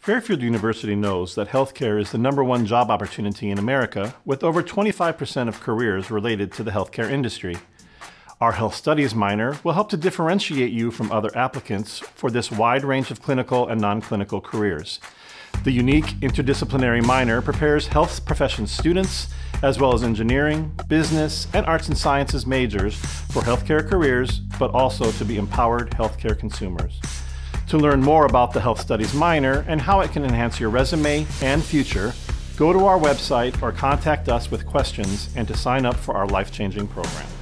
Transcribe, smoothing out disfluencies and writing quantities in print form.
Fairfield University knows that healthcare is the #1 job opportunity in America, with over 25% of careers related to the healthcare industry. Our Health Studies minor will help to differentiate you from other applicants for this wide range of clinical and non-clinical careers. The unique interdisciplinary minor prepares health professions students, as well as engineering, business, and arts and sciences majors for healthcare careers, but also to be empowered healthcare consumers. To learn more about the Health Studies minor and how it can enhance your resume and future, go to our website or contact us with questions and to sign up for our life-changing program.